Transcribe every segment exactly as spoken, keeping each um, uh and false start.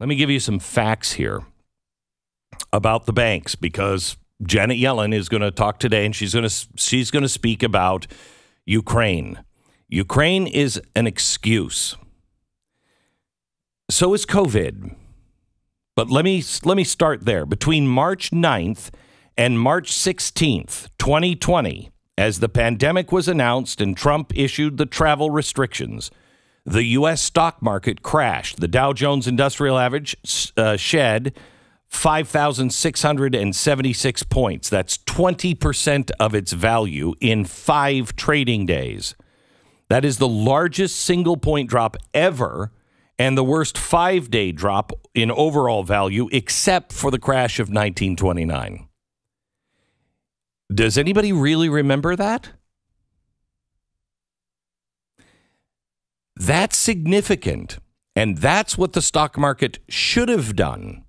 Let me give you some facts here about the banks, because Janet Yellen is going to talk today, and she's going to she's going to speak about Ukraine. Ukraine is an excuse. So is COVID. But let me let me start there. Between March ninth and March sixteenth, twenty twenty, as the pandemic was announced and Trump issued the travel restrictions, the U S stock market crashed. The Dow Jones Industrial Average uh, shed five thousand six hundred seventy-six points. That's twenty percent of its value in five trading days. That is the largest single point drop ever and the worst five-day drop in overall value, except for the crash of nineteen twenty-nine. Does anybody really remember that? That's significant, and that's what the stock market should have done.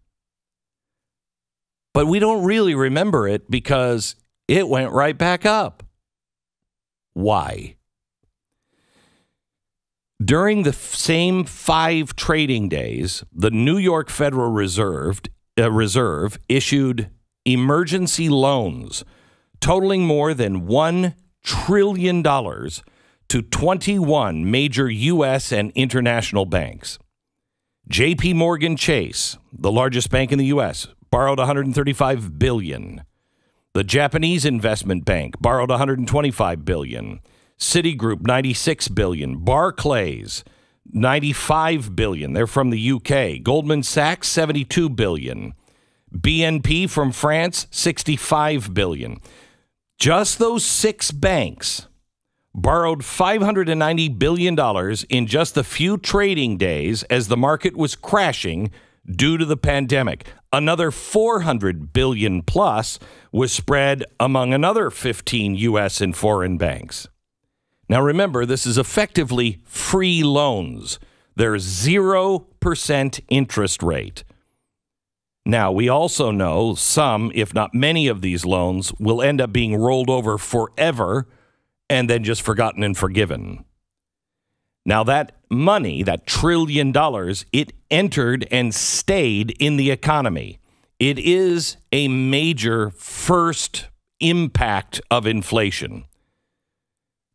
But we don't really remember it because it went right back up. Why? During the same five trading days, the New York Federal Reserve, uh, Reserve issued emergency loans totaling more than one trillion dollars to twenty-one major U S and international banks. J P. Morgan Chase, the largest bank in the U S, borrowed one hundred thirty-five billion dollars. The Japanese investment bank borrowed one hundred twenty-five billion dollars. Citigroup, ninety-six billion dollars. Barclays, ninety-five billion dollars. They're from the U K. Goldman Sachs, seventy-two billion dollars. B N P from France, sixty-five billion dollars. Just those six banks borrowed five hundred ninety billion dollars in just a few trading days as the market was crashing due to the pandemic. Another four hundred billion dollars plus was spread among another fifteen U S and foreign banks. Now, remember, this is effectively free loans. There's zero percent interest rate. Now, we also know some, if not many, of these loans will end up being rolled over forever and then just forgotten and forgiven. Now, that money, that trillion dollars, it entered and stayed in the economy. It is a major first impact of inflation.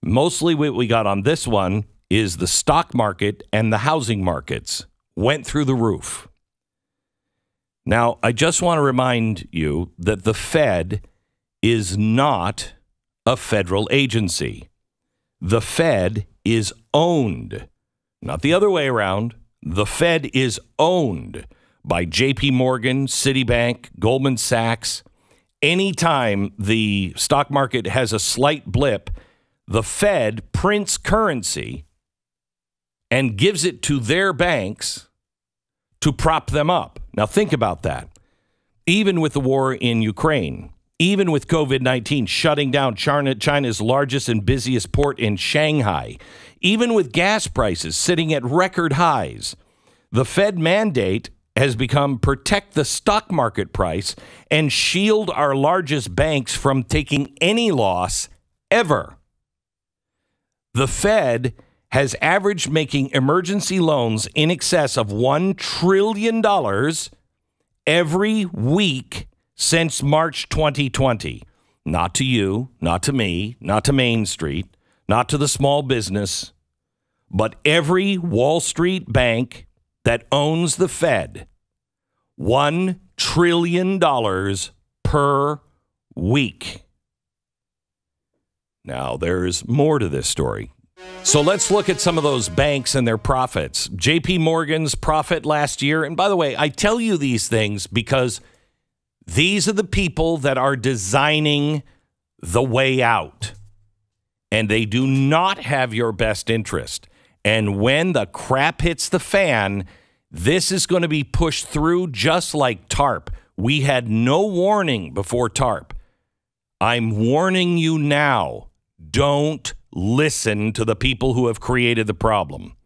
Mostly what we got on this one is the stock market and the housing markets went through the roof. Now, I just want to remind you that the Fed is not a federal agency. The Fed is owned, not the other way around. The Fed is owned by J P. Morgan, Citibank, Goldman Sachs. Anytime the stock market has a slight blip, the Fed prints currency and gives it to their banks to prop them up. Now, think about that. Even with the war in Ukraine, even with COVID nineteen shutting down China's largest and busiest port in Shanghai, even with gas prices sitting at record highs, the Fed mandate has become protect the stock market price and shield our largest banks from taking any loss ever. The Fed has averaged making emergency loans in excess of one trillion dollars every week since March twenty twenty. Not to you, not to me, not to Main Street, not to the small business, but every Wall Street bank that owns the Fed, one trillion dollars per week. Now, there's more to this story. So let's look at some of those banks and their profits. J P. Morgan's profit last year. And by the way, I tell you these things because these are the people that are designing the way out. And they do not have your best interest. And when the crap hits the fan, this is going to be pushed through just like TARP. We had no warning before TARP. I'm warning you now. Don't listen to the people who have created the problem.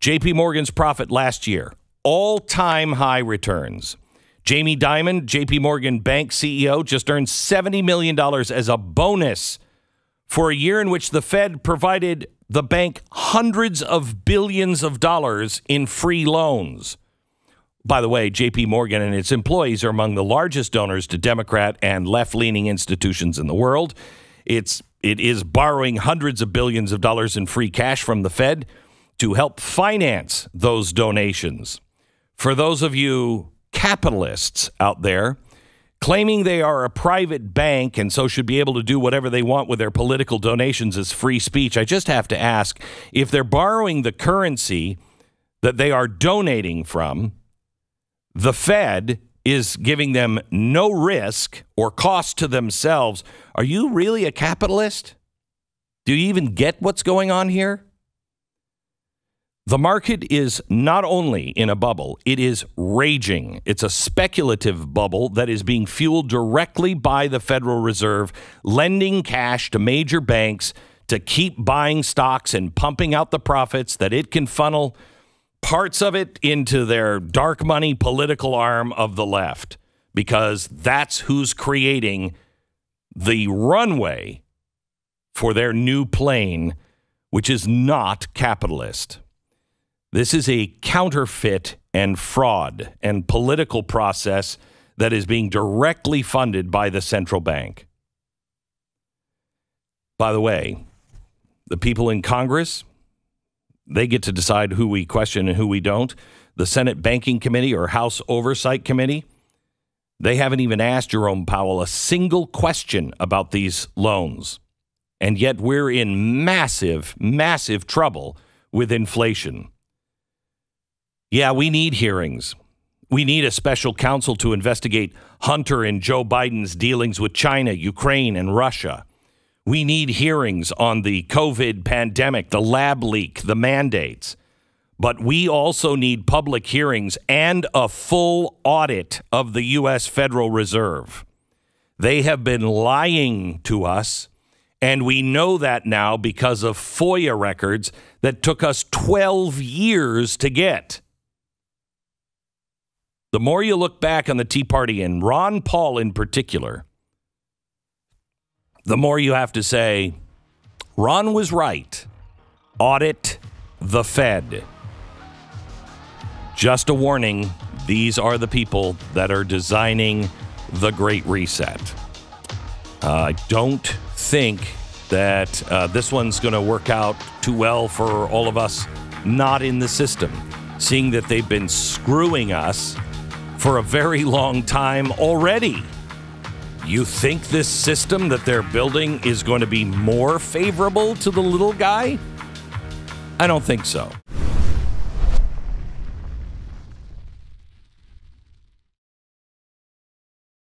J P. Morgan's profit last year, all-time high returns. Jamie Dimon, J P. Morgan Bank C E O, just earned seventy million dollars as a bonus for a year in which the Fed provided the bank hundreds of billions of dollars in free loans. By the way, J P. Morgan and its employees are among the largest donors to Democrat and left-leaning institutions in the world. It's, it is borrowing hundreds of billions of dollars in free cash from the Fed to help finance those donations. For those of you capitalists out there claiming they are a private bank and so should be able to do whatever they want with their political donations as free speech, I just have to ask, if they're borrowing the currency that they are donating from, the Fed is giving them no risk or cost to themselves, are you really a capitalist? Do you even get what's going on here? The market is not only in a bubble, it is raging. It's a speculative bubble that is being fueled directly by the Federal Reserve, lending cash to major banks to keep buying stocks and pumping out the profits that it can funnel parts of it into their dark money political arm of the left, because that's who's creating the runway for their new plane, which is not capitalist. This is a counterfeit and fraud and political process that is being directly funded by the central bank. By the way, the people in Congress, they get to decide who we question and who we don't. The Senate Banking Committee or House Oversight Committee, they haven't even asked Jerome Powell a single question about these loans. And yet we're in massive, massive trouble with inflation. Yeah, we need hearings. We need a special counsel to investigate Hunter and Joe Biden's dealings with China, Ukraine, and Russia. We need hearings on the COVID pandemic, the lab leak, the mandates. But we also need public hearings and a full audit of the U S Federal Reserve. They have been lying to us, and we know that now because of FOIA records that took us twelve years to get. The more you look back on the Tea Party, and Ron Paul in particular, the more you have to say, Ron was right. Audit the Fed. Just a warning, these are the people that are designing the Great Reset. I uh, don't think that uh, this one's going to work out too well for all of us not in the system, seeing that they've been screwing us for a very long time already. You think this system that they're building is going to be more favorable to the little guy? I don't think so.